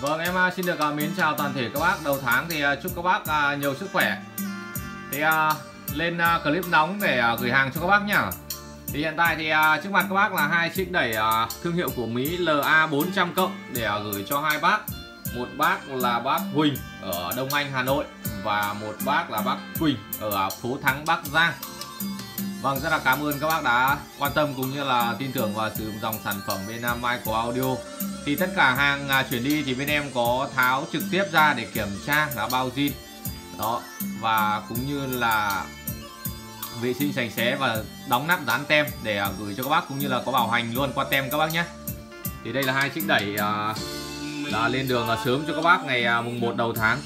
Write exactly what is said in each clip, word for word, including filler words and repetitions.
Vâng, em xin được mến chào toàn thể các bác. Đầu tháng thì chúc các bác nhiều sức khỏe. Thì lên clip nóng để gửi hàng cho các bác nhá. Thì hiện tại thì trước mặt các bác là hai chiếc đẩy thương hiệu của Mỹ L A bốn trăm cộng để gửi cho hai bác. Một bác là bác Huỳnh ở Đông Anh, Hà Nội và một bác là bác Quỳnh ở Phú Thắng, Bắc Giang. Vâng, rất là cảm ơn các bác đã quan tâm cũng như là tin tưởng và sử dụng dòng sản phẩm bên Mai Cồ Audio. Thì tất cả hàng chuyển đi thì bên em có tháo trực tiếp ra để kiểm tra là bao zin đó, và cũng như là vệ sinh sành xé và đóng nắp dán tem để gửi cho các bác, cũng như là có bảo hành luôn qua tem các bác nhé. Thì đây là hai chiếc đẩy đã lên đường là sớm cho các bác ngày mùng một đầu tháng.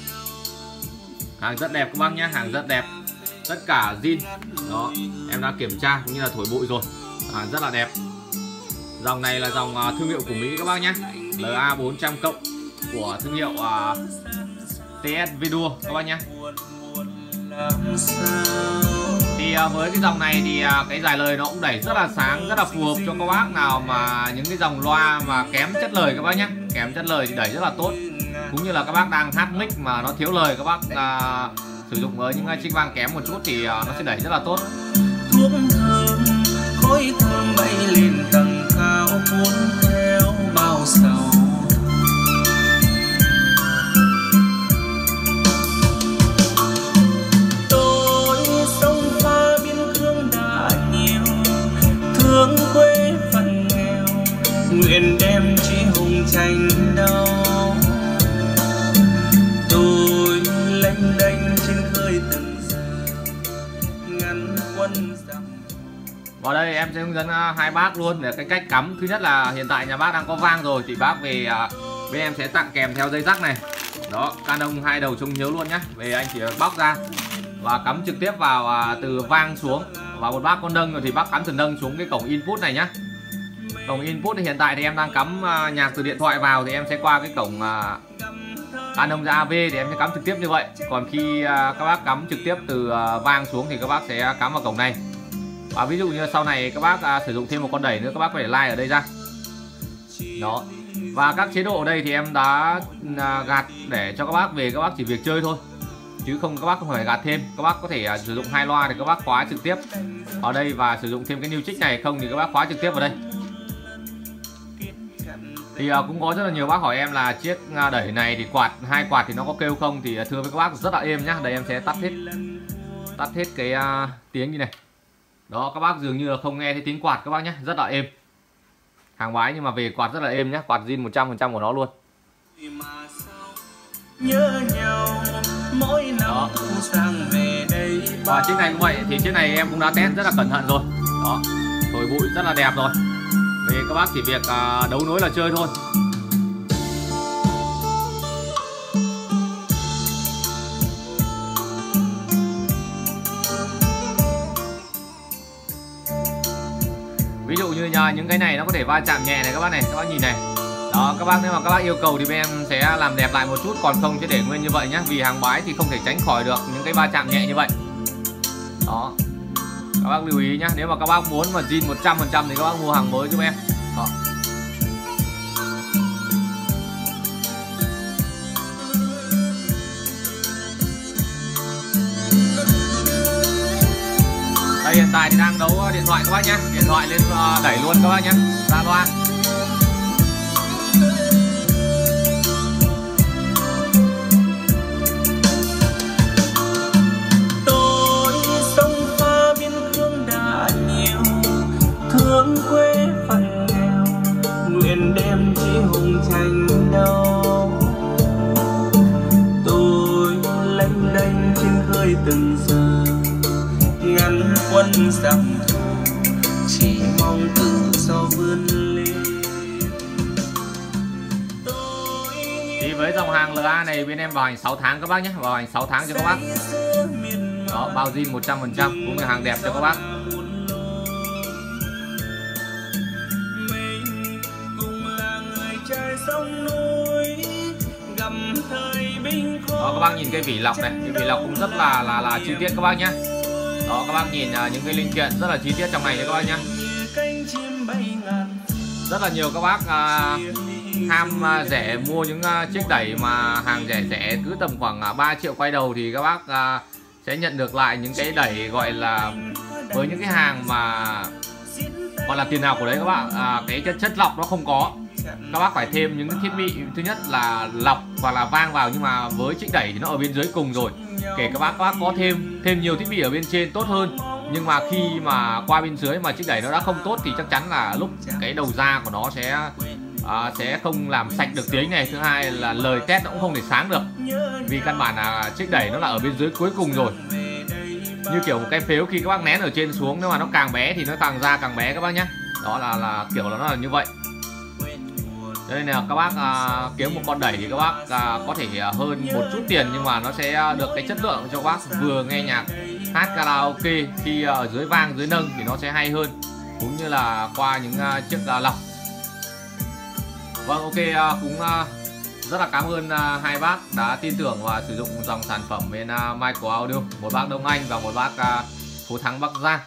Hàng rất đẹp các bác nhé, hàng rất đẹp. Tất cả zin đó, em đã kiểm tra cũng như là thổi bụi rồi, hàng rất là đẹp. Dòng này là dòng thương hiệu của Mỹ các bác nhé, L A bốn trăm cộng của thương hiệu uh, T S V D U các bác nhé. Thì uh, với cái dòng này thì uh, cái dải lời nó cũng đẩy rất là sáng, rất là phù hợp cho các bác nào mà những cái dòng loa mà kém chất lời các bác nhé. Kém chất lời thì đẩy rất là tốt, cũng như là các bác đang hát mic mà nó thiếu lời các bác uh, sử dụng với những chiếc vang kém một chút thì uh, nó sẽ đẩy rất là tốt. Thuốc thơm, khói thơm bay lên tầng cao cuốn theo bao sầu. Tôi sông pha biên cương đã nhiều, thương quê phần nghèo, nguyện đem chi hồng tranh đau. Tôi lênh đênh vào đây em sẽ hướng dẫn hai bác luôn để cái cách cắm. Thứ nhất là hiện tại nhà bác đang có vang rồi thì bác về bên em sẽ tặng kèm theo dây rắc này đó, Canon hai đầu trông nhớ luôn nhá. Về anh chỉ bóc ra và cắm trực tiếp vào từ vang xuống, và một bác con nâng rồi thì bác cắm từ nâng xuống cái cổng input này nhá. Cổng input thì hiện tại thì em đang cắm nhạc từ điện thoại vào thì em sẽ qua cái cổng Canon ra A V để em sẽ cắm trực tiếp như vậy. Còn khi các bác cắm trực tiếp từ vang xuống thì các bác sẽ cắm vào cổng này. Và ví dụ như sau này các bác à, sử dụng thêm một con đẩy nữa, các bác phải like ở đây ra đó. Và các chế độ ở đây thì em đã à, gạt để cho các bác về các bác chỉ việc chơi thôi, chứ không các bác không phải gạt thêm. Các bác có thể à, sử dụng hai loa thì các bác khóa trực tiếp vào đây, và sử dụng thêm cái new trick này không thì các bác khóa trực tiếp vào đây. Thì à, cũng có rất là nhiều bác hỏi em là chiếc à, đẩy này thì quạt hai quạt thì nó có kêu không, thì à, thưa với các bác rất là êm nhá. Đây em sẽ tắt hết tắt hết cái à, tiếng như này đó, các bác dường như là không nghe thấy tiếng quạt các bác nhé, rất là êm. Hàng bái nhưng mà về quạt rất là êm nhé, quạt zin một trăm phần trăm của nó luôn. Đó. Và chiếc này cũng vậy, thì chiếc này em cũng đã test rất là cẩn thận rồi. Đó, thổi bụi rất là đẹp rồi. Về các bác chỉ việc đấu nối là chơi thôi. Ví dụ như nhà, những cái này nó có thể va chạm nhẹ này các bác này, các bác nhìn này. Đó, các bác nếu mà các bác yêu cầu thì bên em sẽ làm đẹp lại một chút, còn không sẽ để nguyên như vậy nhá. Vì hàng bái thì không thể tránh khỏi được những cái va chạm nhẹ như vậy. Đó. Các bác lưu ý nhá, nếu mà các bác muốn mà zin một trăm phần trăm thì các bác mua hàng mới giúp em. Đó. Đây, hiện tại thì đang đấu điện thoại các bác nhé. Điện thoại lên uh, đẩy luôn các bác nhé. Ra loa. Tôi sông pha biên cương đã nhiều, thương quê phần nghèo, nguyện đem chi hùng tranh đâu. Tôi lênh đênh trên khơi từng giờ, ngăn quân dặm thù, chỉ mong tự do vươn lên. Thì với dòng hàng L A này bên em bảo hành sáu tháng các bác nhé, bảo hành sáu tháng cho các bác. Đó, bao zin một trăm phần trăm cũng là hàng đẹp cho các bác. Mình cùng là người trai sông núi, gặm thời binh khổ. Đó, các bác nhìn cái vỉ lọc này, cái vỉ lọc cũng rất là là là chi tiết các bác nhé. Đó, các bác nhìn những cái linh kiện rất là chi tiết trong này nha các bác nhé. Rất là nhiều các bác à, ham rẻ mua những chiếc đẩy mà hàng rẻ rẻ cứ tầm khoảng ba triệu quay đầu thì các bác sẽ nhận được lại những cái đẩy gọi là với những cái hàng mà gọi là tiền nào của đấy các bạn. À, cái chất, chất lọc nó không có, các bác phải thêm những thiết bị thứ nhất là lọc và là vang vào, nhưng mà với chiếc đẩy thì nó ở bên dưới cùng rồi, kể các bác các bác có thêm thêm nhiều thiết bị ở bên trên tốt hơn, nhưng mà khi mà qua bên dưới mà chiếc đẩy nó đã không tốt thì chắc chắn là lúc cái đầu ra của nó sẽ à, sẽ không làm sạch được tiếng này, thứ hai là lời test nó cũng không thể sáng được, vì căn bản là chiếc đẩy nó là ở bên dưới cuối cùng rồi. Như kiểu một cái phếu khi các bác nén ở trên xuống, nếu mà nó càng bé thì nó càng ra càng bé các bác nhé. Đó là là kiểu là nó là như vậy. Cho nên là các bác à, kiếm một con đẩy thì các bác à, có thể hơn một chút tiền, nhưng mà nó sẽ được cái chất lượng cho các bác vừa nghe nhạc hát karaoke khi ở dưới vang dưới nâng thì nó sẽ hay hơn, cũng như là qua những uh, chiếc uh, lọc. Vâng, ok, uh, cũng uh, rất là cảm ơn uh, hai bác đã tin tưởng và sử dụng dòng sản phẩm bên uh, Mai Cồ Audio, một bác Đông Anh và một bác uh, Phú Thắng Bắc Giang.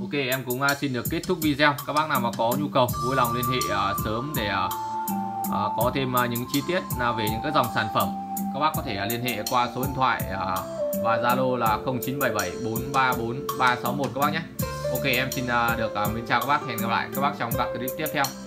Ok, em cũng uh, xin được kết thúc video. Các bác nào mà có nhu cầu vui lòng liên hệ uh, sớm để uh, uh, có thêm uh, những chi tiết uh, về những cái dòng sản phẩm. Các bác có thể uh, liên hệ qua số điện thoại uh, và Zalo là không chín bảy bảy bốn ba bốn ba sáu một các bác nhé. Ok, em xin uh, được uh, mến chào các bác, hẹn gặp lại các bác trong các clip tiếp theo.